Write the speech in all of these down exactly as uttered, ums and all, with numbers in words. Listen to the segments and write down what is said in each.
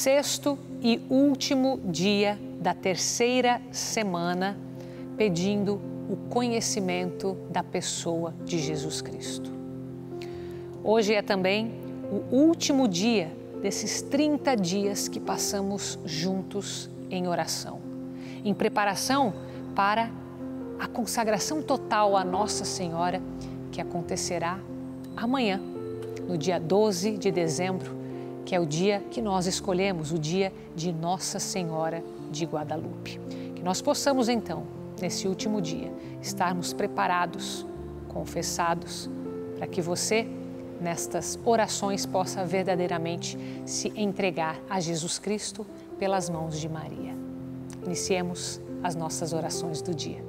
sexto e último dia da terceira semana, pedindo o conhecimento da pessoa de Jesus Cristo. Hoje é também o último dia desses trinta dias que passamos juntos em oração, em preparação para a consagração total à Nossa Senhora, que acontecerá amanhã, no dia doze de dezembro, que é o dia que nós escolhemos, o dia de Nossa Senhora de Guadalupe. Que nós possamos então, nesse último dia, estarmos preparados, confessados, para que você, nestas orações, possa verdadeiramente se entregar a Jesus Cristo pelas mãos de Maria. Iniciemos as nossas orações do dia.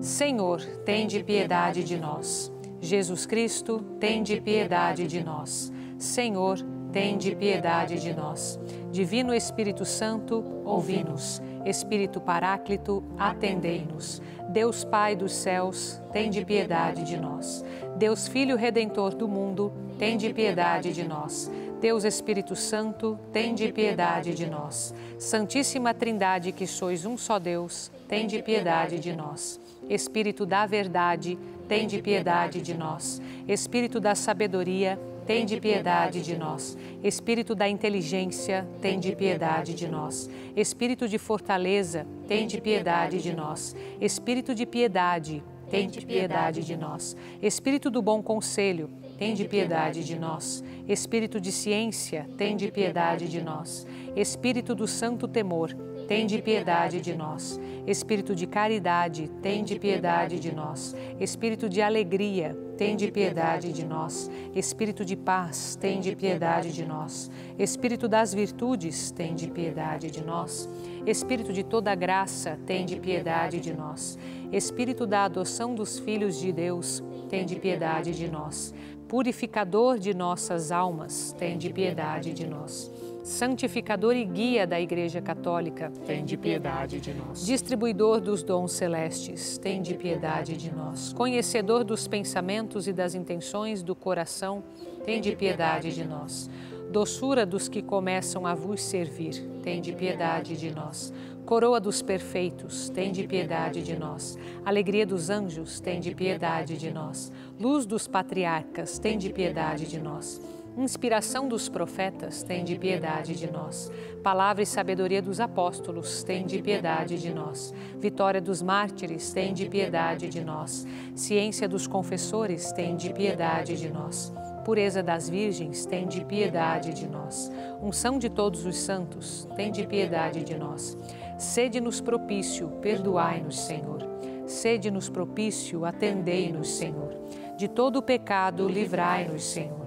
Senhor, tende piedade de nós. Jesus Cristo, tende piedade de nós. Senhor, tende piedade de nós. Divino Espírito Santo, ouvi-nos. Espírito Paráclito, atendei-nos. Deus Pai dos céus, tende piedade de nós. Deus Filho Redentor do mundo, tende piedade de nós. Deus Espírito Santo, tende piedade de nós. Santíssima Trindade, que sois um só Deus, tende piedade de nós. Espírito da Verdade, tende piedade de nós. Espírito da Sabedoria, tende piedade de nós. Espírito da Inteligência, tende piedade de nós. Espírito de Fortaleza, tende piedade de nós. Espírito de Piedade, tende piedade de nós. Espírito do Bom Conselho, tende piedade de nós. Espírito de Ciência, tende piedade de nós. Espírito do Santo Temor, tende piedade de nós. Espírito de caridade, tende piedade de nós. Espírito de alegria, tende piedade de nós. Espírito de paz, tende piedade de nós. Espírito das virtudes, tende piedade de nós. Espírito de toda graça, tende piedade de nós. Espírito da adoção dos filhos de Deus, tende piedade de nós. Purificador de nossas almas, tende piedade de nós. Santificador e guia da Igreja Católica, tende piedade de nós. Distribuidor dos dons celestes, tende piedade de nós. Conhecedor dos pensamentos e das intenções do coração, tende piedade de nós. Doçura dos que começam a vos servir, tende piedade de nós. Coroa dos perfeitos, tende piedade de nós. Alegria dos anjos, tende piedade de nós. Luz dos patriarcas, tende piedade de nós. Inspiração dos profetas, tende piedade de nós. Palavra e sabedoria dos apóstolos, tende piedade de nós. Vitória dos mártires, tende piedade de nós. Ciência dos confessores, tende piedade de nós. Pureza das virgens, tende piedade de nós. Unção de todos os santos, tende piedade de nós. Sede-nos propício, perdoai-nos, Senhor. Sede-nos propício, atendei-nos, Senhor. De todo o pecado, livrai-nos, Senhor.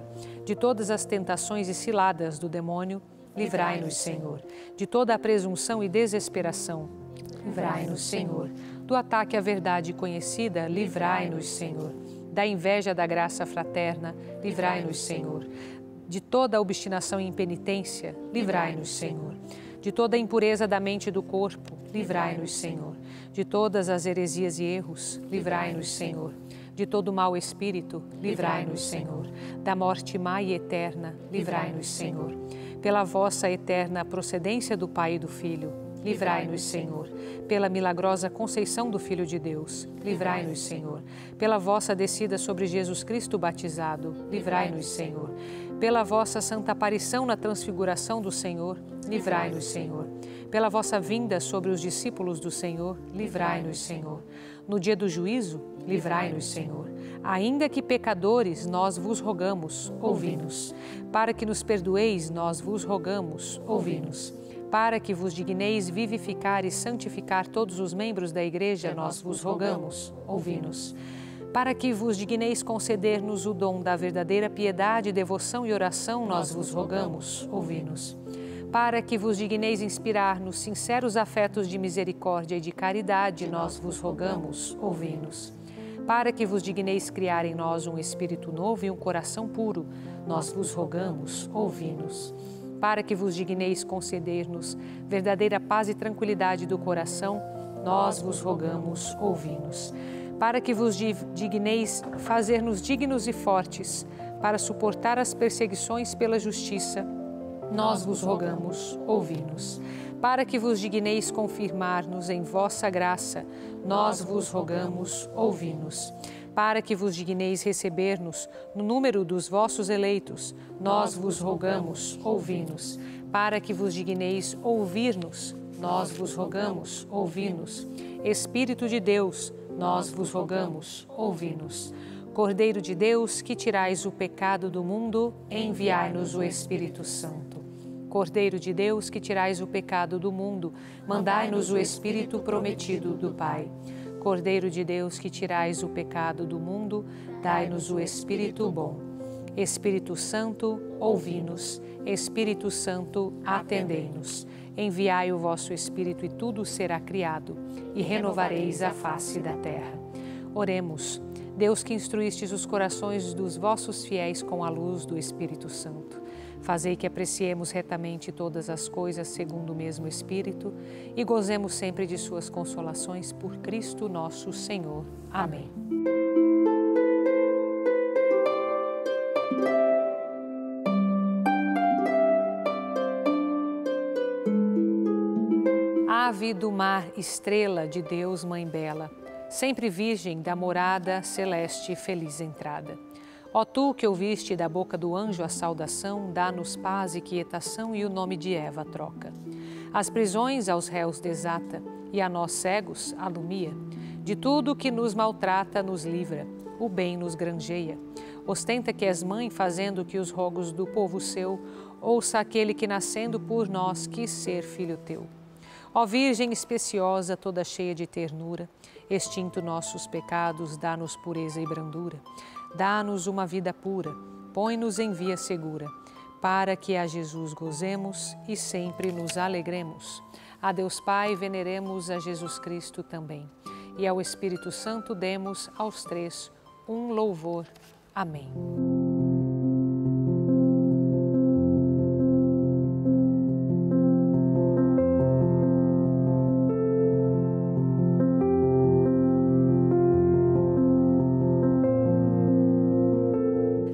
De todas as tentações e ciladas do demônio, livrai-nos, Senhor. De toda a presunção e desesperação, livrai-nos, Senhor. Do ataque à verdade conhecida, livrai-nos, Senhor. Da inveja da graça fraterna, livrai-nos, Senhor. De toda a obstinação e impenitência, livrai-nos, Senhor. De toda a impureza da mente e do corpo, livrai-nos, Senhor. De todas as heresias e erros, livrai-nos, Senhor. De todo mau espírito, livrai-nos, Senhor. Da morte má e eterna, livrai-nos, Senhor. Pela vossa eterna procedência do Pai e do Filho, livrai-nos, Senhor. Pela milagrosa conceição do Filho de Deus, livrai-nos, Senhor. Pela vossa descida sobre Jesus Cristo batizado, livrai-nos, Senhor. Pela vossa santa aparição na transfiguração do Senhor, livrai-nos, Senhor. Pela vossa vinda sobre os discípulos do Senhor, livrai-nos, Senhor. No dia do juízo, livrai-nos, Senhor. Ainda que pecadores, nós vos rogamos, ouvi-nos. Para que nos perdoeis, nós vos rogamos, ouvi-nos. Para que vos digneis vivificar e santificar todos os membros da Igreja, nós vos rogamos, ouvi-nos. Para que vos digneis conceder-nos o dom da verdadeira piedade, devoção e oração, nós vos rogamos, ouvi-nos. Para que vos digneis inspirar-nos sinceros afetos de misericórdia e de caridade, nós vos rogamos, ouvi-nos. Para que vos digneis criar em nós um espírito novo e um coração puro, nós vos rogamos, ouvi-nos. para que vos digneis conceder-nos verdadeira paz e tranquilidade do coração, nós vos rogamos, ouvi-nos. Para que vos digneis fazer-nos dignos e fortes, para suportar as perseguições pela justiça, nós vos rogamos, ouvi-nos. Para que vos digneis confirmar-nos em vossa graça, nós vos rogamos, ouvi-nos. Para que vos digneis receber-nos no número dos vossos eleitos, nós vos rogamos, ouvi-nos. Para que vos digneis ouvir-nos, nós vos rogamos, ouvi-nos. Espírito de Deus, nós vos rogamos, ouvi-nos. Cordeiro de Deus, que tirais o pecado do mundo, enviai-nos o Espírito Santo. Cordeiro de Deus, que tirais o pecado do mundo, mandai-nos o Espírito prometido do Pai. Cordeiro de Deus, que tirais o pecado do mundo, dai-nos o Espírito bom. Espírito Santo, ouvi-nos. Espírito Santo, atendei-nos. Enviai o vosso Espírito e tudo será criado, e renovareis a face da terra. Oremos. Deus, que instruístes os corações dos vossos fiéis com a luz do Espírito Santo, fazei que apreciemos retamente todas as coisas segundo o mesmo Espírito e gozemos sempre de suas consolações por Cristo nosso Senhor. Amém. Ave do mar, estrela de Deus, Mãe Bela, sempre virgem da morada celeste, feliz entrada. Ó tu que ouviste da boca do anjo a saudação, dá-nos paz e quietação e o nome de Eva troca. As prisões aos réus desata e a nós cegos alumia. De tudo que nos maltrata nos livra, o bem nos granjeia. Ostenta que és mãe fazendo que os rogos do povo seu, ouça aquele que nascendo por nós quis ser filho teu. Ó Virgem especiosa, toda cheia de ternura, extinto nossos pecados, dá-nos pureza e brandura. Dá-nos uma vida pura, põe-nos em via segura, para que a Jesus gozemos e sempre nos alegremos. A Deus Pai veneremos, a Jesus Cristo também, e ao Espírito Santo demos aos três um louvor. Amém.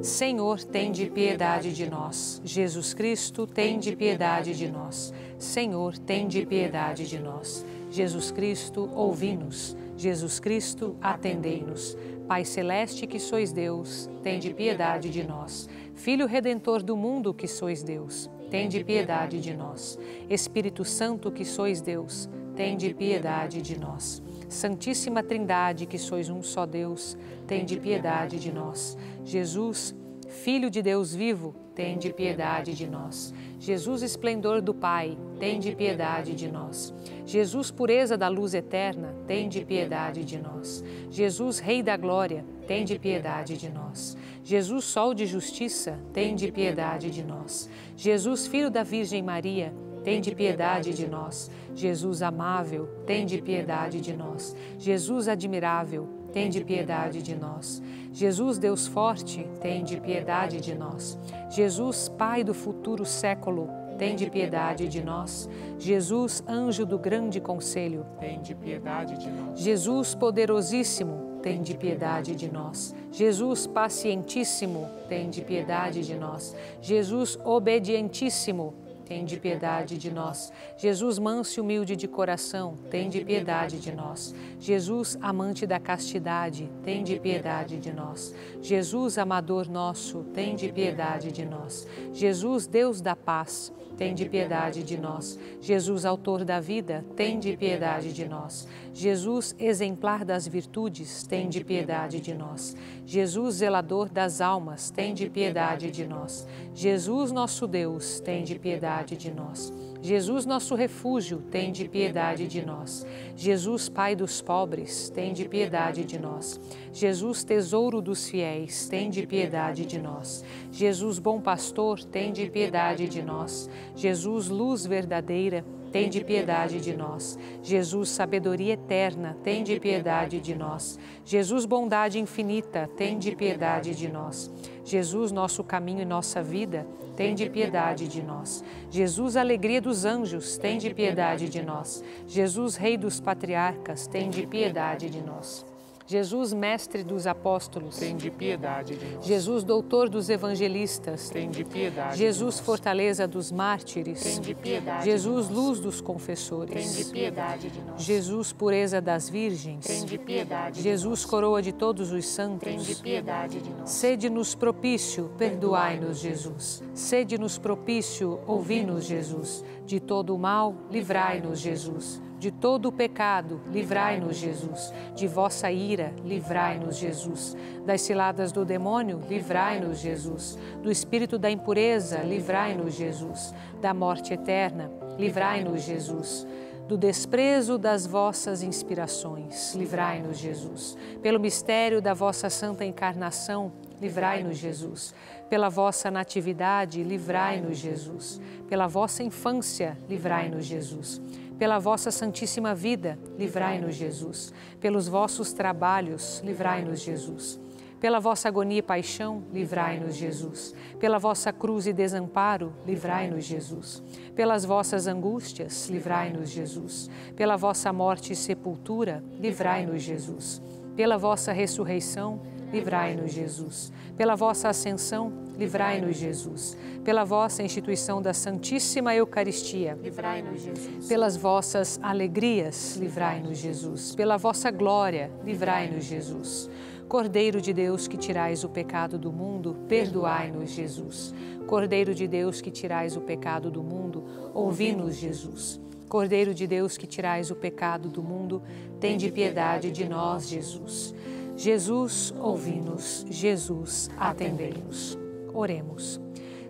Senhor, tende piedade de nós. Jesus Cristo, tende piedade de nós. Senhor, tende piedade de nós. Jesus Cristo, ouvi-nos. Jesus Cristo, atendei-nos. Pai Celeste, que sois Deus, tende piedade de nós. Filho Redentor do mundo, que sois Deus, tende piedade de nós. Espírito Santo, que sois Deus, tende piedade de nós. Santíssima Trindade, que sois um só Deus, tende piedade de nós. Jesus, Filho de Deus vivo, tende piedade de nós. Jesus, esplendor do Pai, tende piedade de nós. Jesus, pureza da luz eterna, tende piedade de nós. Jesus, Rei da glória, tende piedade de nós. Jesus, sol de justiça, tende piedade de nós. Jesus, Filho da Virgem Maria, tende piedade de nós. Jesus amável, tende piedade de nós. Jesus admirável, tende piedade de nós. Jesus, Deus forte, tende piedade de nós. Jesus, Pai do futuro século, tende piedade de nós. Jesus, anjo do grande conselho, tende piedade de nós. Jesus, poderosíssimo, tende piedade de nós. Jesus, pacientíssimo, tende piedade de nós. Jesus, obedientíssimo, tende piedade de nós. Jesus, manso e humilde de coração, tende piedade de nós. Jesus, amante da castidade, tende piedade de nós. Jesus, amador nosso, tende piedade de nós. Jesus, Deus da paz, tende piedade de nós. Jesus, autor da vida, tende piedade de nós. Jesus, exemplar das virtudes, tende piedade de nós. Jesus, zelador das almas, tende piedade de nós. Jesus, nosso Deus, tende piedade de nós. Jesus, nosso refúgio, tende piedade de nós. Jesus, Pai dos pobres, tende piedade de nós. Jesus, tesouro dos fiéis, tende piedade de nós. Jesus, bom pastor, tende piedade de nós. Jesus, luz verdadeira, tende piedade de nós. Jesus, sabedoria eterna, tende piedade de nós. Jesus, bondade infinita, tende piedade de nós. Jesus, nosso caminho e nossa vida, tende piedade de nós. Jesus, alegria dos anjos, tende piedade de nós. Jesus, Rei dos patriarcas, tende piedade de nós. Jesus, mestre dos apóstolos, tende piedade de nós. Jesus, doutor dos evangelistas, tende piedade. Jesus, fortaleza dos mártires, tende piedade. Jesus, luz dos confessores, tende piedade de nós. Jesus, pureza das virgens, tende piedade. Jesus, coroa de todos os santos, tende piedade de nós. Sede-nos propício, perdoai-nos, Jesus. Sede-nos propício, ouvi-nos, Jesus. De todo o mal, livrai-nos, Jesus. De todo o pecado, livrai-nos, Jesus. De vossa ira, livrai-nos, Jesus. Das ciladas do demônio, livrai-nos, Jesus. Do espírito da impureza, livrai-nos, Jesus. Da morte eterna, livrai-nos, Jesus. Do desprezo das vossas inspirações, livrai-nos, Jesus. Pelo mistério da vossa santa encarnação, livrai-nos, Jesus. Pela vossa natividade, livrai-nos, Jesus. Pela vossa infância, livrai-nos, Jesus. Pela vossa santíssima vida, livrai-nos, Jesus. Pelos vossos trabalhos, livrai-nos, Jesus. Pela vossa agonia e paixão, livrai-nos, Jesus. Pela vossa cruz e desamparo, livrai-nos, Jesus. Pelas vossas angústias, livrai-nos, Jesus. Pela vossa morte e sepultura, livrai-nos, Jesus. Pela vossa ressurreição, livrai-nos, Jesus. Pela vossa ascensão, livrai-nos, Jesus. Pela vossa instituição da Santíssima Eucaristia, livrai-nos, Jesus. Pelas vossas alegrias, livrai-nos, Jesus. Pela vossa glória, livrai-nos, Jesus. Cordeiro de Deus, que tirais o pecado do mundo, perdoai-nos, Jesus. Cordeiro de Deus, que tirais o pecado do mundo, ouvi-nos, Jesus. Cordeiro de Deus, que tirais o pecado do mundo, tende piedade de nós, Jesus. Jesus, ouvi-nos. Jesus, atendei-nos. Oremos.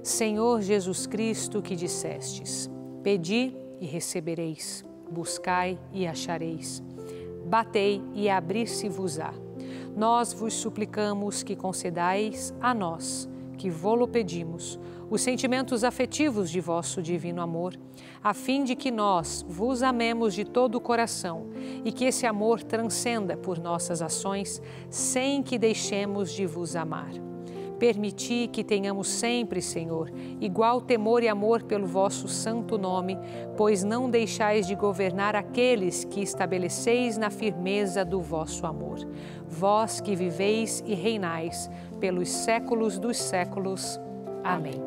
Senhor Jesus Cristo, que dissestes: pedi e recebereis, buscai e achareis, batei e abrir-se-vos-á. Nós vos suplicamos que concedais a nós, que vô-lo pedimos, os sentimentos afetivos de vosso divino amor, a fim de que nós vos amemos de todo o coração e que esse amor transcenda por nossas ações, sem que deixemos de vos amar. Permiti que tenhamos sempre, Senhor, igual temor e amor pelo vosso santo nome, pois não deixais de governar aqueles que estabeleceis na firmeza do vosso amor. Vós que viveis e reinais pelos séculos dos séculos. Amém.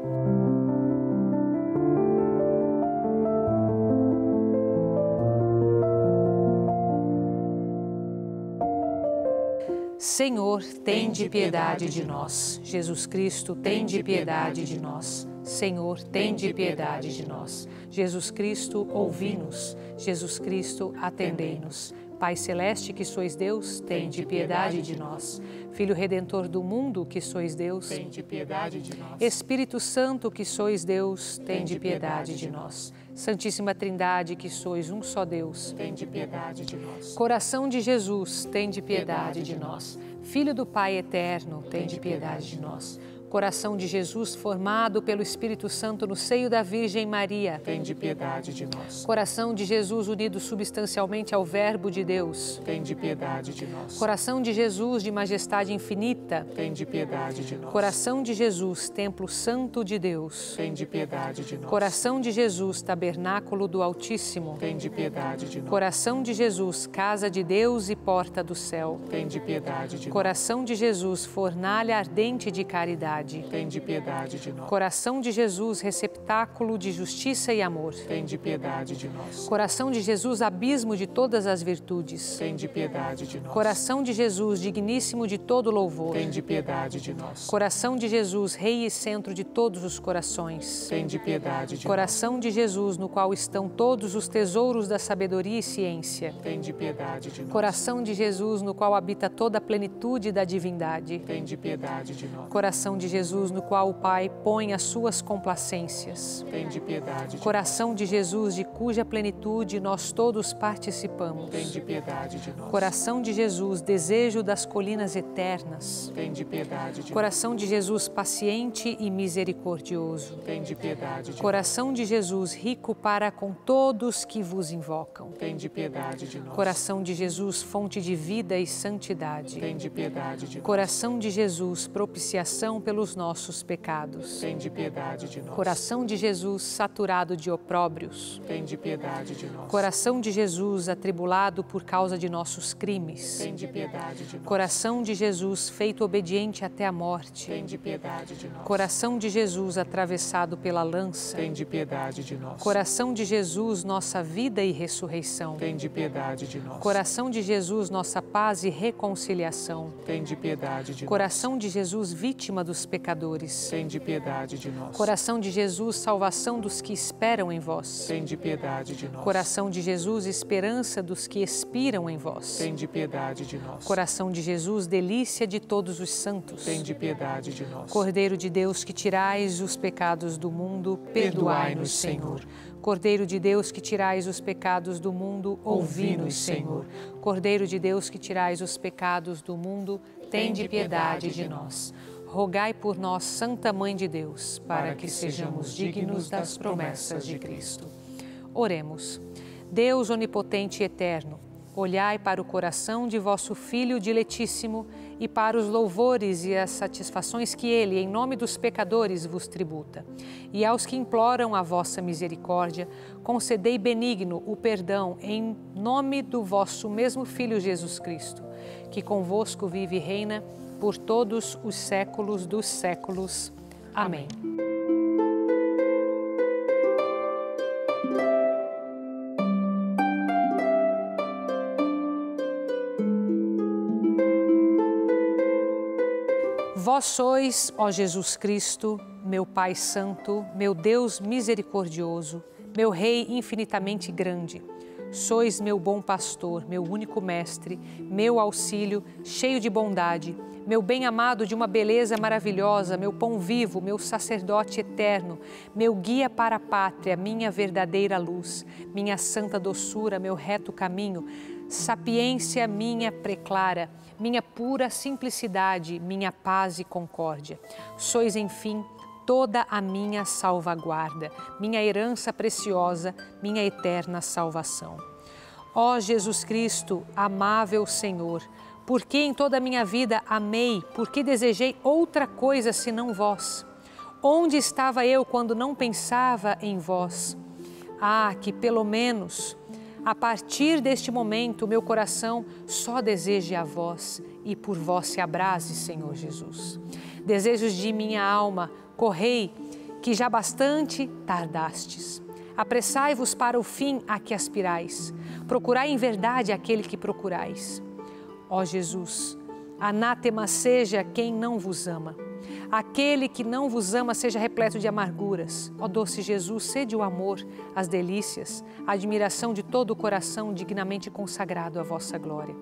Senhor, tende piedade de nós. Jesus Cristo, tende piedade de nós. Senhor, tende piedade de nós. Jesus Cristo, ouvi-nos. Jesus Cristo, atendei-nos. Pai Celeste, que sois Deus, tende piedade de nós. Filho Redentor do mundo, que sois Deus, tende piedade de nós. Espírito Santo, que sois Deus, tende piedade de nós. Santíssima Trindade, que sois um só Deus, tende piedade de nós. Coração de Jesus, tende piedade de nós. Filho do Pai Eterno, tende piedade de nós. Coração de Jesus, formado pelo Espírito Santo no seio da Virgem Maria, tende piedade de nós. Coração de Jesus, unido substancialmente ao Verbo de Deus, tende piedade de nós. Coração de Jesus, de majestade infinita, tende piedade de nós. Coração de Jesus, templo santo de Deus, tende piedade de nós. Coração de Jesus, tabernáculo do Altíssimo, tende piedade de nós. Coração de Jesus, casa de Deus e porta do céu, tende piedade de nós. Coração de Jesus, fornalha ardente de caridade, tende piedade de nós. Coração de Jesus, receptáculo de justiça e amor, tende piedade de nós. Coração de Jesus, abismo de todas as virtudes, tende piedade de nós. Coração de Jesus, digníssimo de todo louvor, tende piedade de nós. Coração de Jesus, rei e centro de todos os corações, tende piedade de nós. Coração de Jesus, no qual estão todos os tesouros da sabedoria e ciência, tende piedade de nós. Coração de Jesus, no qual habita toda a plenitude da divindade, tende piedade de nós. Coração de Jesus, no qual o Pai põe as suas complacências. Tende piedade. Coração de Jesus, de cuja plenitude nós todos participamos. Tende piedade de nós. Coração de Jesus, desejo das colinas eternas. Tende piedade de nós. Coração de Jesus, paciente e misericordioso. Tende piedade de nós. Coração de Jesus, rico para com todos que vos invocam. Tende piedade de nós. Coração de Jesus, fonte de vida e santidade. Tende piedade de nós. Coração de Jesus, propiciação pelos nossos pecados. Tende piedade de nós. Coração de Jesus, saturado de opróbrios. Tende piedade de nós. Coração de Jesus, atribulado por causa de nossos crimes. Tende piedade de nós. Coração de Jesus, feito obediente até a morte. Tende piedade de nós. Coração de Jesus, atravessado pela lança. Tende piedade de nós. Coração de Jesus, nossa vida e ressurreição. Tende piedade de nós. Coração de Jesus, nossa paz e reconciliação. Tende piedade de nós. Coração de Jesus, vítima dos pecadores. Tende piedade de nós. Coração de Jesus, salvação dos que esperam em vós. Tende piedade de nós. Coração de Jesus, esperança dos que expiram em vós. Tende piedade de nós. Coração de Jesus, delícia de todos os santos. Tende piedade de nós. Cordeiro de Deus, que tirais os pecados do mundo, perdoai-nos, Senhor. Cordeiro de Deus, que tirais os pecados do mundo, ouvi-nos, Senhor. Cordeiro de Deus, que tirais os pecados do mundo, tende piedade de nós. Rogai por nós, Santa Mãe de Deus, para que sejamos dignos das promessas de Cristo. Oremos. Deus onipotente e eterno, olhai para o coração de vosso Filho diletíssimo e para os louvores e as satisfações que ele, em nome dos pecadores, vos tributa. E aos que imploram a vossa misericórdia, concedei benigno o perdão em nome do vosso mesmo Filho Jesus Cristo, que convosco vive e reina por todos os séculos dos séculos. Amém. Amém. Vós sois, ó Jesus Cristo, meu Pai Santo, meu Deus misericordioso, meu Rei infinitamente grande. Sois meu bom pastor, meu único mestre, meu auxílio, cheio de bondade, meu bem-amado de uma beleza maravilhosa, meu pão vivo, meu sacerdote eterno, meu guia para a pátria, minha verdadeira luz, minha santa doçura, meu reto caminho, sapiência minha preclara, minha pura simplicidade, minha paz e concórdia. Sois, enfim, toda a minha salvaguarda, minha herança preciosa, minha eterna salvação. Ó Jesus Cristo, amável Senhor, por que em toda a minha vida amei, por que desejei outra coisa senão vós? Onde estava eu quando não pensava em vós? Ah, que pelo menos, a partir deste momento, meu coração só deseje a vós e por vós se abrase, Senhor Jesus. Desejos de minha alma, correi, que já bastante tardastes. Apressai-vos para o fim a que aspirais. Procurai em verdade aquele que procurais. Ó Jesus, anátema seja quem não vos ama. Aquele que não vos ama seja repleto de amarguras. Ó doce Jesus, sede o amor, as delícias, a admiração de todo o coração dignamente consagrado à vossa glória.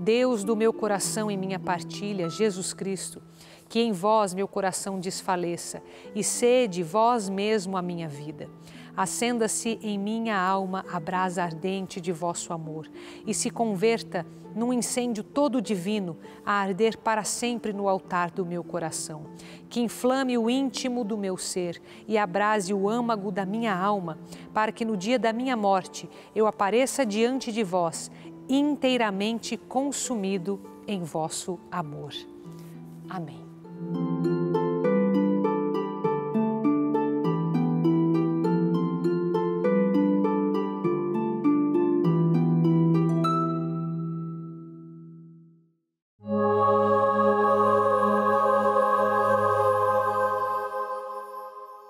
Deus do meu coração e minha partilha, Jesus Cristo, que em vós meu coração desfaleça e sede vós mesmo a minha vida. Acenda-se em minha alma a brasa ardente de vosso amor e se converta num incêndio todo divino a arder para sempre no altar do meu coração. Que inflame o íntimo do meu ser e abrase o âmago da minha alma, para que no dia da minha morte eu apareça diante de vós inteiramente consumido em vosso amor. Amém.